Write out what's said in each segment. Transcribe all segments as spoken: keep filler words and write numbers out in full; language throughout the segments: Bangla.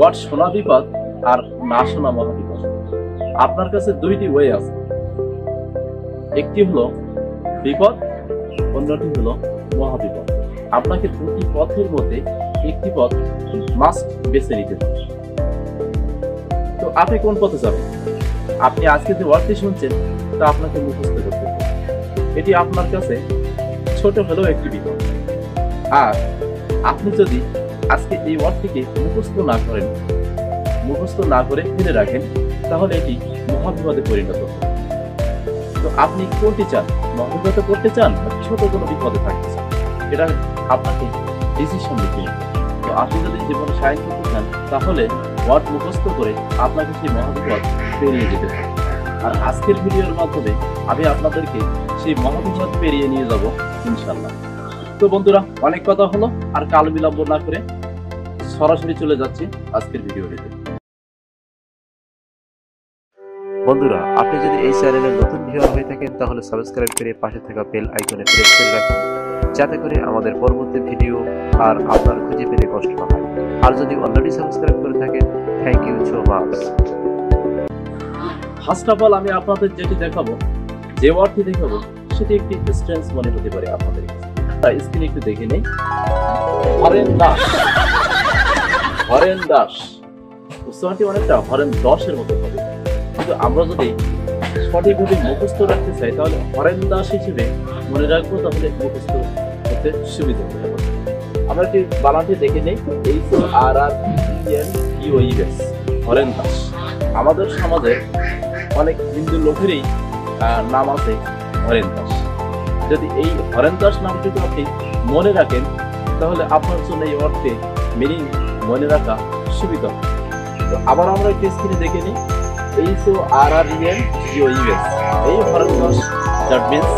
What শোনা বিপদ আর না শোনা মহাবিপদ। আপনার কাছে দুইটি ওয়ে আছে, একটি হলো বিপদ, অন্যটি হলো মহাবিপদ। আপনাকে দুটি পথের মধ্যে একটি পথ মাস্ট বেছে নিতে হবে। তো আপনি কোন পথে যাবেন? আপনি আজকে যে ওয়ার্ডটি শুনছেন তা আপনাকে মুখস্থ করতে হবে। এটি আপনার কাছে ছোট হলেও একটি বিপদ। আর আপনি যদি আজকে এই ওয়ার্ডটিকে মুখস্থ না করেন, মুখস্থ না করে ফেলে রাখেন, তাহলে এটি মহাবিপদে পরিণত হবে। তো আপনি কোনটি চান, মহাবিপদে করতে চান নাকি ছোট কোনো বিপদে থাকতে চান, এটা আপনাকে ডিসিশন নিতে হবে। তো আপনি যদি জীবনে সাহায্য করতে চান তাহলে ওয়ার্ড মুখস্থ করে আপনাকে সেই মহাবিপদ পেরিয়ে যেতে হবে। আর আজকের ভিডিওর মাধ্যমে আমি আপনাদেরকে সেই মহাবিপদ পেরিয়ে নিয়ে যাব ইনশাল্লাহ। তো বন্ধুরা, অনেক কথা হলো, আর কাল বিলম্ব না করে সরাসরি চলে যাচ্ছি আজকের ভিডিওটিতে। বন্ধুরা, আপনি যদি এই চ্যানেলে নতুন ভিউয়ার হয়ে থাকেন তাহলে সাবস্ক্রাইব করে পাশে থাকা বেল আইকনে প্রেস করে রাখুন, যাতে করে আমাদের পরবর্তী ভিডিও আর আপনার খুঁজে পেতে কষ্ট না হয়। আর যদি অলরেডি সাবস্ক্রাইব করে থাকেন, thank you so much. First of all আমি আপনাদের যেটি দেখাবো, যে ওয়ার্ডটি দেখাবো সেটি একটি ডিসটেন্স মনে হতে পারে আপনাদের। স্ক্রিনে একটু দেখে নেই। হরেন দাস, হরেন দাস উচ্চারণটি অনেকটা হরেন দশের মতো হবে, কিন্তু আমরা যদি সঠিকভাবে মুখস্থ রাখতে চাই তাহলে হরেন দাস হিসেবে মনে রাখবো, তাহলে মুখস্থ করতে সুবিধা হবে। আমরা একটি বানানটি দেখে নেই, H R R E N E O E S, horrendous. আমাদের সমাজে অনেক হিন্দু লোকেরই নাম আছে হরেন দাস। যদি এই হরেন দাস নামটিকে আপনি মনে রাখেন তাহলে আপনার জন্য এই অর্থে মিনিং মনে রাখা সুবিধা। তো আবার আমরা একটি স্ক্রিনে দেখে নিই, H O R R E N G O U S, এই হরেন দাস, দ্যাট মিনস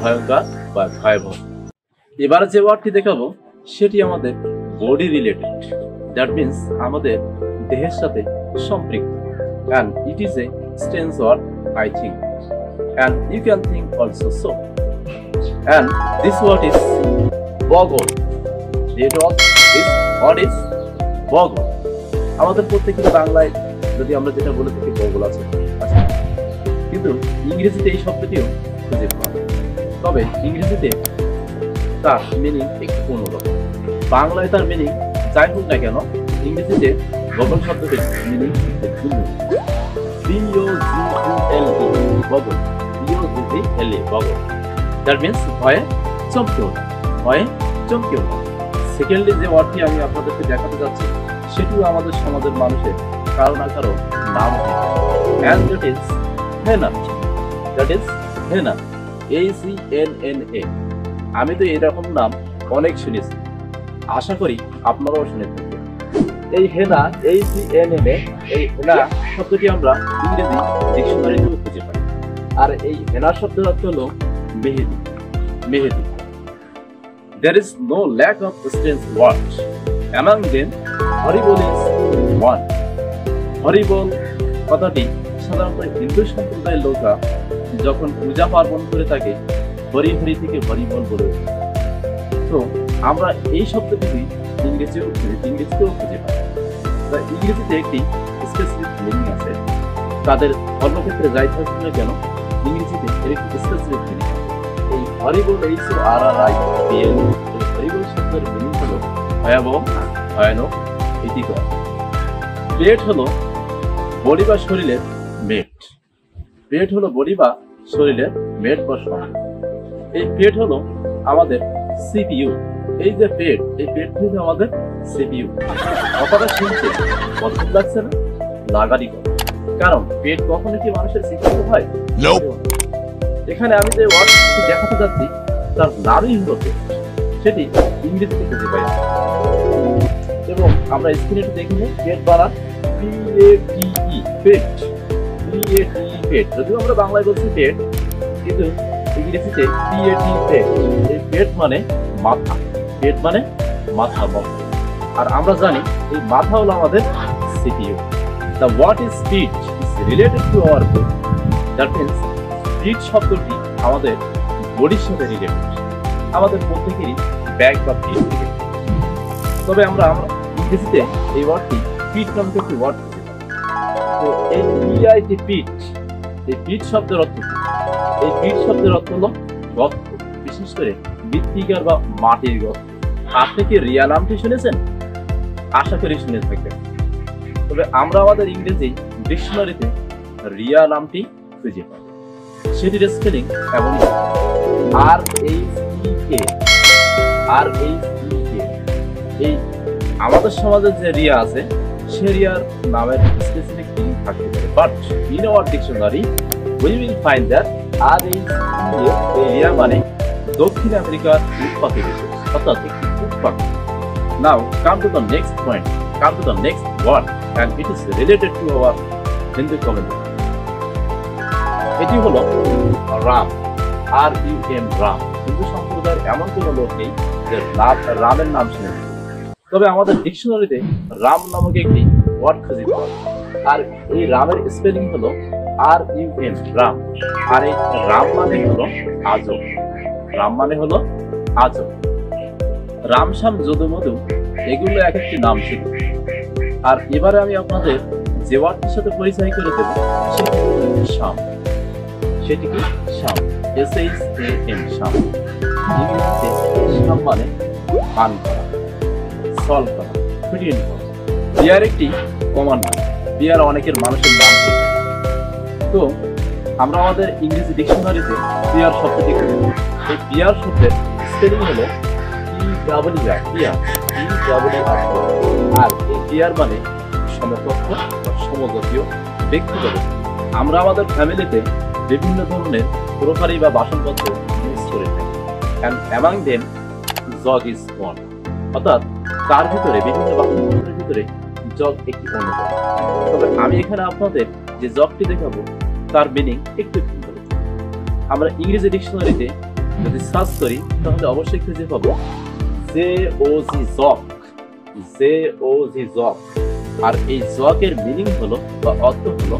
ভয়ঙ্কর বা ভয়াবহ। এবার যে ওয়ার্ডটি দেখাবো সেটি আমাদের বডি রিলেটেড, দ্যাট মিনস আমাদের দেহের সাথে সম্পৃক্ত, and it is a stance word I think, and you can think also so. And this word is boggle. This word is what is boggle. আমাদের প্রত্যেকের বাংলায় যদি আমরা যেটা বলে থাকি বগল আছে, কিন্তু ইংরেজিতে এই শব্দটিও খুঁজে পাওয়া যায়। তবে ইংরেজিতে তার মিনিং একটু অন্যরকম, বাংলায় তার মিনিং যাই হোক না কেন ইংরেজিতে বগল শব্দটির মিনিং ভিন্ন। বগল, বগল that means ভয়ে চমকে ওঠা, ভয়ে চমকে ওঠা। সেকেন্ডলি যে ওয়ার্ডটি আমি আপনাদেরকে দেখাতে যাচ্ছি সেটিও আমাদের সমাজের মানুষের কারো না কারো নাম হয়, and that is henna, that is henna, H E N N A। আমি তো এরকম নাম অনেক শুনেছি, আশা করি আপনারাও শুনে থাকবেন। এই হেনা, H E N N A, এই হেনা শব্দটি আমরা ইংরেজি ডিকশনারিতেও খুঁজে পাই। আর এই হেনা শব্দের অর্থ হলো মেহেদি, মেহেদি। There is no lack of strange words. Among them, horrible is one. Horrible কথাটি সাধারণত হিন্দু সম্প্রদায়ের লোকরা যখন পূজা পার্বণ করে থাকে হরি হরি থেকে হরিবল বলে। তো আমরা এই শব্দটি ইংরেজিও ইংরেজিতেও খুঁজে পাই। ইংরেজিতে একটি স্পেসিফিক মিনিং আছে, তাদের কর্মক্ষেত্রে যাই থাকুক না কেন ইংরেজিতে এর একটি স্পেসিফিক মিনিং। এই horrible, H O R R I B L, এই হরিবল শব্দের মিনিং হল ভয়াবহ, ভয়ানক, ভীতিকর। পেট হলো বডি বা শরীরের মেট, পেট হলো বডি বা শরীরের মেট বা সমান। এই পেট হলো আমাদের সিপিইউ। এই যে পেট, এই পেট হলো আমাদের সিপিইউ। কথাটা শুনতে অদ্ভুত লাগছে না? লাগারই কথা, কারণ পেট কখনো কি মানুষের সিপিইউ হয়? এখানে আমি যে ওয়ার্ডটি দেখাতে যাচ্ছি তার নামই হলো পেট, সেটি ইংরেজিতে খুঁজে পাই। এবং আমরা স্ক্রিনে দেখি পেট বানান P A T E, pet, P A টি ই, পেট। যদিও আমরা বাংলায় বলছি পেট, কিন্তু ইংরেজিতে পি এ টি, পেট। এই পেট মানে মাথা, পেট মানে মাথা বক্ষ। আর আমরা জানি এই মাথা হলো আমাদের CPU. The word is speech is related to our brain. That means speech শব্দটি আমাদের বডির সাথে রিলেট করছে। আমাদের প্রত্যেকেরই ব্যাগ বা পিঠ থেকে, তবে আমরা আমরা ইংরেজিতে এই ওয়ার্ডটি পিঠ নামক একটি ওয়ার্ড খুঁজে পাই। তো এই পিআইটি পিঠ, এই পিঠ শব্দের অর্থ এই পিঠ শব্দের অর্থ হল গর্ত, বিশেষ করে মৃত্তিকার বা মাটির গর্ত। আপনি কি রিয়া নামটি শুনেছেন? আশা করি শুনে থাকবেন। তবে আমরা আমাদের ইংরেজি ডিকশনারিতে রিয়া নামটি খুঁজে পাই, সেটির স্পেলিং এমন আর এইচ ই কে, আর এইচ ই কে। এই আমাদের সমাজের যে রিয়া আছে সে রিয়ার নামের স্পেসিফিক মিনিং থাকতে পারে, but in our dictionary we will find that R H E K rhea মানে দক্ষিণ আফ্রিকার উটপাখি বিশেষ, অর্থাৎ একটি উটপাখি। Now come to the next point, come to the next word, and it is related to our Hindu community. এটি হলো rum, R U M rum. হিন্দু সম্প্রদায়ের এমন কোনো লোক নেই যে রামের নাম শুনে। তবে আমাদের ডিকশনারিতে রাম নামক একটি ওয়ার্ড খুঁজে পাওয়া যায়, আর এই রামের স্পেলিং হলো আর ইউ এম রাম। আর এই রাম মানে হলো আজব, রাম মানে হলো আজব। রামশ্যাম যদুমধু এগুলো এক একটি নাম ছিল। আর এবারে আমি আপনাদের যে ওয়ার্ডটির সাথে পরিচয় করে দেব সেটি শ্যাম। সেটি কি? Sham, S H A M, sham. ইংরেজিতে শ্যাম মানে পান করা, সলভ করা, ফিটিয়ে নেওয়া। বিয়ার একটি কমন নাম, বিয়ার অনেকের মানুষের নাম। তো আমরা আমাদের ইংরেজি ডিকশনারিতে বিয়ার শব্দটি খুঁজে পাই। এই বিয়ার শব্দের স্পেলিং হলো সমজাতীয় ব্যক্তিগত। আমরা আমাদের ফ্যামিলিতে বিভিন্ন ধরনের তরকারি বা বাসনপত্র ইউজ করে থাকি, and among them jug is one, অর্থাৎ তার ভিতরে বিভিন্ন বাসনপত্রের ভিতরে জগ একটি অন্যতম। তবে আমি এখানে আপনাদের যে জগটি দেখাবো তার মিনিং একটু ভিন্ন। আমরা ইংরেজি ডিকশনারিতে যদি সার্চ করি তাহলে অবশ্যই খুঁজে পাবো জে ও জি জক, জে ও জি জক। আর এই জকের মিনিং হলো বা অর্থ হলো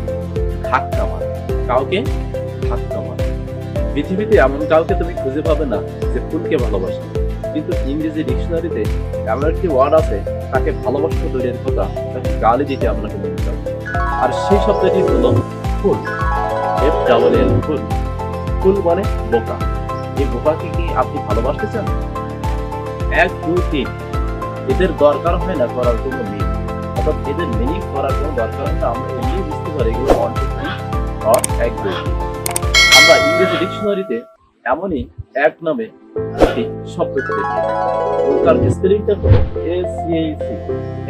ধাক্কা মারা, কাউকে ধাক্কা মারা। পৃথিবীতে এমন কাউকে তুমি খুঁজে পাবে না যে ফুলকে ভালোবাসে, কিন্তু ইংরেজি ডিকশনারিতে এমন একটি ওয়ার্ড আছে তাকে ভালোবাসতে দূরের কথা, তাকে গালি দিতে আপনাকে মনে হবে। আর সেই শব্দটি হলো ফুল, এফ ডাবল এল, ফুল। ফুল মানে বোকা। এই বোকাকে কি আপনি ভালোবাসতে চান? এক দুই তিন, এদের দরকার হয় না করার কোনো মিনিং, অর্থাৎ এদের মিনিং করার কোনো দরকার হয় না। আমরা এমনি বুঝতে পারি এগুলো ওয়ান টু থ্রি অর এক দুই তিন। আমরা ইংরেজি ডিকশনারিতে এমনই এক নামে একটি শব্দ খুঁজে পাই, তার স্পেলিংটা হলো এ সি সি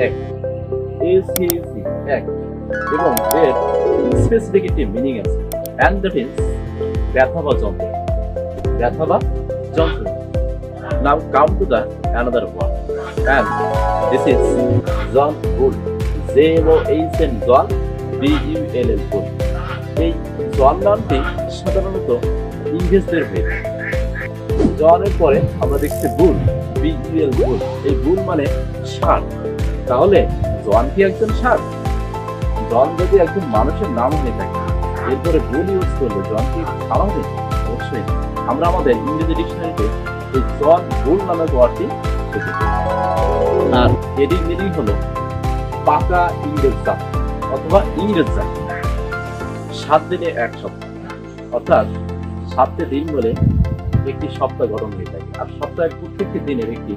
এক, এ সি সি এক, এবং এর স্পেসিফিক একটি মিনিং আছে, অ্যান্ড দ্যাট ইজ ব্যথা বা যন্ত্রণা, ব্যথা বা যন্ত্রণা। Now come to the another one, and this is John Bull, Z O H N John B U L L Bull. এই জন নামটি সাধারণত ইংরেজদের হয়ে, জনের পরে আমরা দেখছি বুল, বিউএল বুল। এই বুল মানে ষাঁড়। তাহলে জন কি একজন ষাঁড়? জন যদি একজন মানুষের নাম হয়ে থাকে এরপরে বুল ইউজ করলে জন কি ভালো হবে? অবশ্যই। আমরা আমাদের ইংরেজি ডিকশনারিতে এই জন বুল নামক ওয়ার্ডটি খুঁজে পাই, আর এটির মিনিং হলো পাকা ইংরেজ জাতি অথবা ইংরেজ জাতি। সাত দিনে এক সপ্তাহ, অর্থাৎ সাতটি দিন বলে একটি সপ্তাহ গঠন হয়ে থাকে, আর সপ্তাহের প্রত্যেকটি দিনের একটি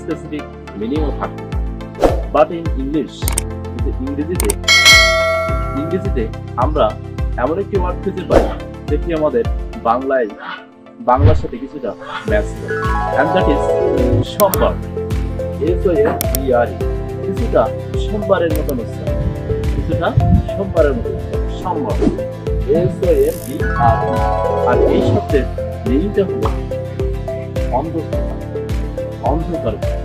স্পেসিফিক মিনিংও থাকে। বাট ইন ইংলিশ, ইংরেজিতে ইংরেজিতে আমরা এমন একটি ওয়ার্ড খুঁজে পাই যেটি আমাদের বাংলায় বাংলার সাথে কিছুটা ম্যাচ করে, and that is sombre, S O M E R E. কিছুটা সোমবারের মতন উচ্চারণ, কিছুটা সোমবারের মতো উচ্চারণ, সোমবার, S O M E R ই। আর এই শব্দের মিনিংটা হলো অন্ধকার, অন্ধকার।